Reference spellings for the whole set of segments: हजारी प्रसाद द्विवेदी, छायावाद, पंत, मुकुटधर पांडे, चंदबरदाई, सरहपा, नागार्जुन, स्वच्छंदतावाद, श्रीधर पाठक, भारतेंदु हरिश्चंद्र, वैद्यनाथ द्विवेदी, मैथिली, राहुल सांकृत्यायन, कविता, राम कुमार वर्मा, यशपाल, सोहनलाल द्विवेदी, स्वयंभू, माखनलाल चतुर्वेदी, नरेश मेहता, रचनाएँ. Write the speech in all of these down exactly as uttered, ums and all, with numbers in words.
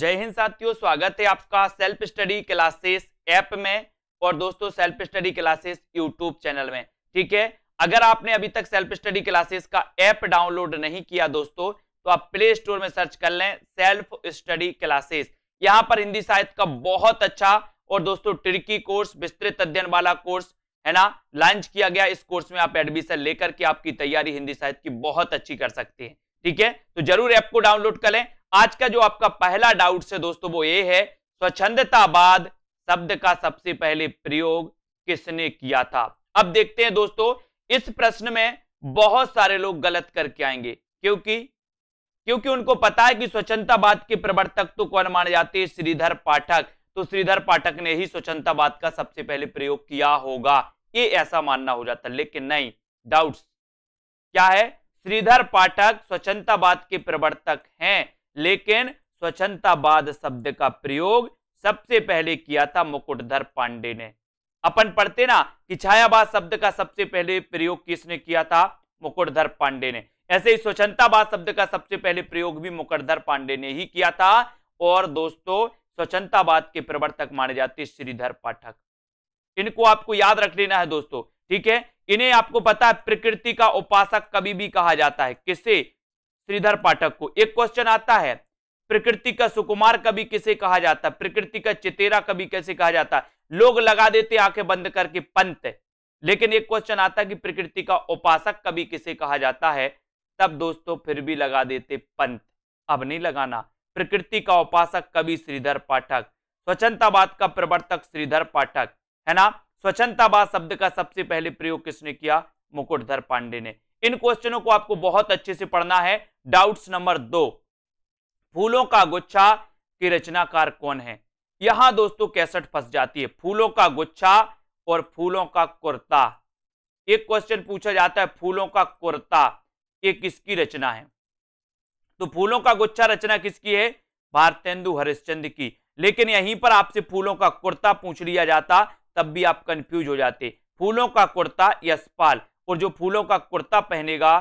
जय हिंद साथियों, स्वागत है आपका सेल्फ स्टडी क्लासेस ऐप में और दोस्तों self study classes YouTube channel में। ठीक है, अगर आपने अभी तक सेल्फ स्टडी क्लासेस का ऐप डाउनलोड नहीं किया दोस्तों तो आप प्ले स्टोर में सर्च कर लें सेल्फ स्टडी क्लासेस। यहाँ पर हिंदी साहित्य का बहुत अच्छा और दोस्तों ट्रिकी कोर्स, विस्तृत अध्ययन वाला कोर्स है ना, लॉन्च किया गया। इस कोर्स में आप एडमिशन लेकर के आपकी तैयारी हिंदी साहित्य की बहुत अच्छी कर सकते हैं। ठीक है, तो जरूर ऐप को डाउनलोड करें। आज का जो आपका पहला डाउट है दोस्तों वो ये है, स्वच्छंदतावाद शब्द का सबसे पहले प्रयोग किसने किया था। अब देखते हैं दोस्तों, इस प्रश्न में बहुत सारे लोग गलत करके आएंगे क्योंकि क्योंकि उनको पता है कि स्वच्छंदतावाद के प्रवर्तक तो कौन माने जाते हैं, श्रीधर पाठक। तो श्रीधर पाठक ने ही स्वच्छंदतावाद का सबसे पहले प्रयोग किया होगा, ये ऐसा मानना हो जाता। लेकिन नहीं, डाउट्स क्या है, श्रीधर पाठक स्वच्छंदतावाद के प्रवर्तक हैं लेकिन स्वच्छंदतावाद शब्द का प्रयोग सबसे पहले किया था मुकुटधर पांडे ने। अपन पढ़ते ना कि छायावाद शब्द का सबसे पहले प्रयोग किसने किया था, मुकुटधर पांडे ने। ऐसे ही स्वच्छंदतावाद शब्द का सबसे पहले प्रयोग भी मुकुटधर पांडे ने ही किया था और दोस्तों स्वच्छंदतावाद के प्रवर्तक माने जाते हैं श्रीधर पाठक। इनको आपको याद रख लेना है दोस्तों। ठीक है, इन्हें आपको पता है प्रकृति का उपासक कभी भी कहा जाता है, किसे, श्रीधर पाठक को। एक क्वेश्चन आता है, प्रकृति का सुकुमार कभी किसे कहा जाता है, प्रकृति का चितेरा कभी कैसे कहा जाता है। लोग लगा देते आंखें बंद करके पंत, लेकिन एक क्वेश्चन आता है कि प्रकृति का उपासक कभी किसे कहा जाता है, तब दोस्तों फिर भी लगा देते पंत। अब नहीं लगाना, प्रकृति का उपासक कभी श्रीधर पाठक, स्वच्छंदतावाद का प्रवर्तक श्रीधर पाठक है ना। स्वच्छंदतावाद शब्द का सबसे पहले प्रयोग किसने किया, मुकुटधर पांडे ने। इन क्वेश्चनों को आपको बहुत अच्छे से पढ़ना है। डाउट्स नंबर दो, फूलों का गुच्छा के रचनाकार कौन है। यहां दोस्तों कैसेट फंस जाती है, फूलों का गुच्छा और फूलों का कुर्ता। एक क्वेश्चन पूछा जाता है, फूलों का कुर्ता ये किसकी रचना है, तो फूलों का गुच्छा रचना किसकी है, भारतेंदु हरिश्चंद्र की। लेकिन यहीं पर आपसे फूलों का कुर्ता पूछ लिया जाता तब भी आप कंफ्यूज हो जाते। फूलों का कुर्ता यशपाल, और जो फूलों का कुर्ता पहनेगा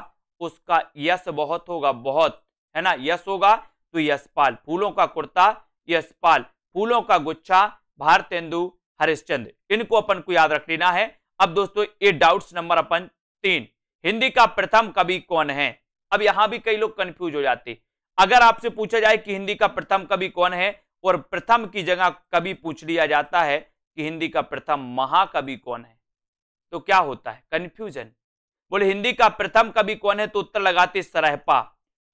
उसका यश बहुत होगा, बहुत है ना, यश होगा तो यशपाल। फूलों का कुर्ता यशपाल, फूलों का गुच्छा भारतेंदु हरिश्चंद्र, इनको अपन को याद रख लेना है। अब दोस्तों ये डाउट्स नंबर अपन तीन, हिंदी का प्रथम कवि कौन है। अब यहां भी कई लोग कंफ्यूज हो जाते। अगर आपसे पूछा जाए कि हिंदी का प्रथम कवि कौन है और प्रथम की जगह कवि पूछ लिया जाता है कि हिंदी का प्रथम महाकवि कौन है, तो क्या होता है, कंफ्यूजन। बोले हिंदी का प्रथम कवि कौन है तो उत्तर लगाते सरहपा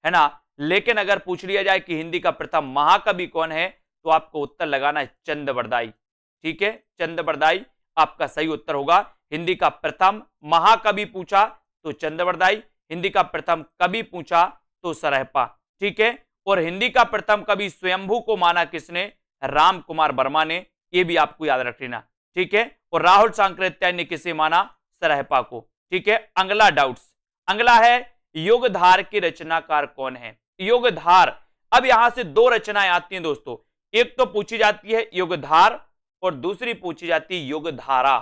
है ना, लेकिन अगर पूछ लिया जाए कि हिंदी का प्रथम महाकवि कौन है तो आपको उत्तर लगाना है चंदबरदाई। ठीक है, चंदबरदाई आपका सही उत्तर होगा। हिंदी का प्रथम महाकवि पूछा तो चंदबरदाई, हिंदी का प्रथम कवि पूछा तो सरहपा। ठीक है, और हिंदी का प्रथम कवि स्वयंभू को माना किसने, राम कुमार वर्मा ने, ये भी आपको याद रख लेना। ठीक है, और राहुल सांकृत्यायन ने किसे माना, सरहपा को। ठीक है, अगला डाउट्स, अगला है योगधार के रचनाकार कौन है। योगधार, अब यहां से दो रचनाएं आती हैं दोस्तों, एक तो पूछी जाती है योगधार और दूसरी पूछी जाती है योगधारा।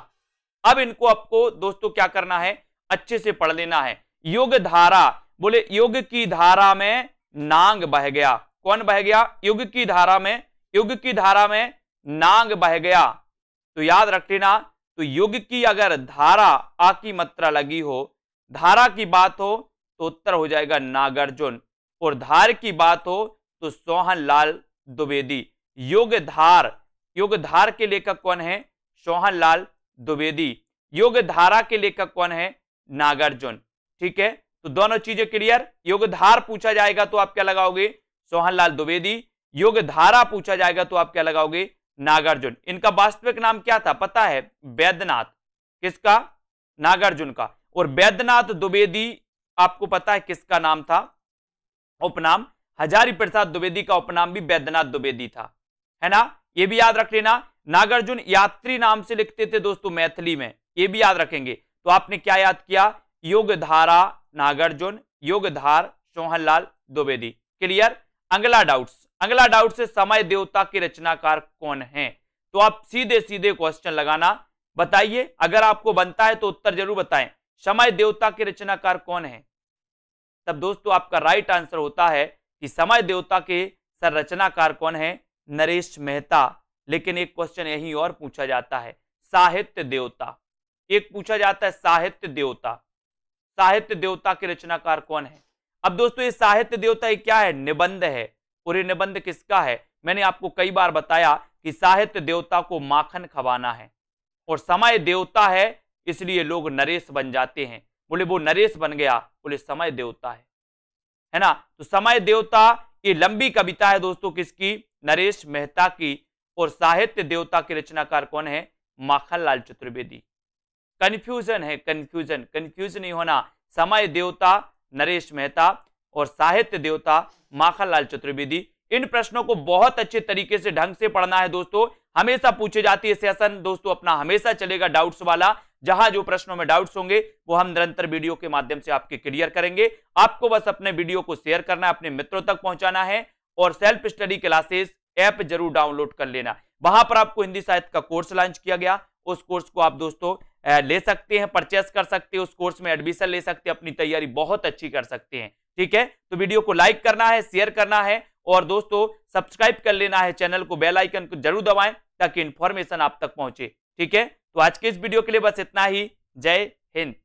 अब इनको आपको दोस्तों क्या करना है, अच्छे से पढ़ लेना है। योगधारा, बोले योग की धारा में नांग बह गया, कौन बह गया, योग की धारा में, योग की धारा में नांग बह गया। तो याद रख लेना, तो योग की अगर धारा आ की मात्रा लगी हो, धारा की बात हो तो उत्तर हो जाएगा नागार्जुन, और धार की बात हो तो सोहनलाल द्विवेदी। योगधार, योगधार के लेखक कौन है, सोहनलाल द्विवेदी। योगधारा के लेखक कौन है, नागार्जुन। ठीक है, तो दोनों चीजें क्लियर। योगधार पूछा जाएगा तो आप क्या लगाओगे, सोहनलाल द्विवेदी। योगधारा पूछा जाएगा तो आप क्या लगाओगे, नागार्जुन। इनका वास्तविक नाम क्या था पता है, वैद्यनाथ। किसका, नागार्जुन का। और वैद्यनाथ द्विवेदी आपको पता है किसका नाम था, उपनाम, हजारी प्रसाद द्विवेदी का उपनाम भी वैद्यनाथ द्विवेदी था है ना, ये भी याद रख लेना। नागार्जुन यात्री नाम से लिखते थे दोस्तों मैथिली में, ये भी याद रखेंगे। तो आपने क्या याद किया, योगधारा नागार्जुन, योगधार सोहनलाल द्विवेदी। क्लियर, अगला डाउट्स, अगला डाउट से समय देवता के रचनाकार कौन हैं। तो आप सीधे सीधे क्वेश्चन लगाना, बताइए अगर आपको बनता है तो उत्तर जरूर बताएं, समय देवता के रचनाकार कौन हैं। तब दोस्तों आपका राइट आंसर होता है कि समय देवता के संरचनाकार कौन है? नरेश मेहता। लेकिन एक क्वेश्चन यही और पूछा जाता है, साहित्य देवता। एक पूछा जाता है साहित्य देवता, साहित्य देवता के रचनाकार कौन है? अब दोस्तों ये साहित्य देवता ये क्या है? निबंध है। पूरे निबंध किसका है? मैंने आपको कई बार बताया कि साहित्य देवता को माखन खवाना है और समय देवता है, इसलिए लोग नरेश बन जाते हैं। बोले वो नरेश बन गया, बोले समय देवता है, है ना। तो समय देवता ये लंबी कविता है दोस्तों किसकी? नरेश मेहता की। और साहित्य देवता के रचनाकार कौन है? माखनलाल चतुर्वेदी। कंफ्यूजन है, कंफ्यूजन कंफ्यूजन नहीं होना। समय देवता नरेश मेहता और साहित्य देवता माखनलाल चतुर्वेदी। इन प्रश्नों को बहुत अच्छे तरीके से ढंग से पढ़ना है दोस्तों। हमेशा पूछे जाती है सेशन दोस्तों अपना हमेशा चलेगा डाउट्स वाला, जहां जो प्रश्नों में डाउट्स होंगे वो हम निरंतर वीडियो के माध्यम से आपके क्लियर करेंगे। आपको बस अपने वीडियो को शेयर करना है, अपने मित्रों तक पहुंचाना है और सेल्फ स्टडी क्लासेस ऐप जरूर डाउनलोड कर लेना। वहां पर आपको हिंदी साहित्य का कोर्स लॉन्च किया गया, उस कोर्स को आप दोस्तों ले सकते हैं, परचेस कर सकते हैं, उस कोर्स में एडमिशन ले सकते हैं, अपनी तैयारी बहुत अच्छी कर सकते हैं। ठीक है, तो वीडियो को लाइक करना है, शेयर करना है और दोस्तों सब्सक्राइब कर लेना है चैनल को, बेल आइकन को जरूर दबाएं ताकि इंफॉर्मेशन आप तक पहुंचे। ठीक है, तो आज के इस वीडियो के लिए बस इतना ही। जय हिंद।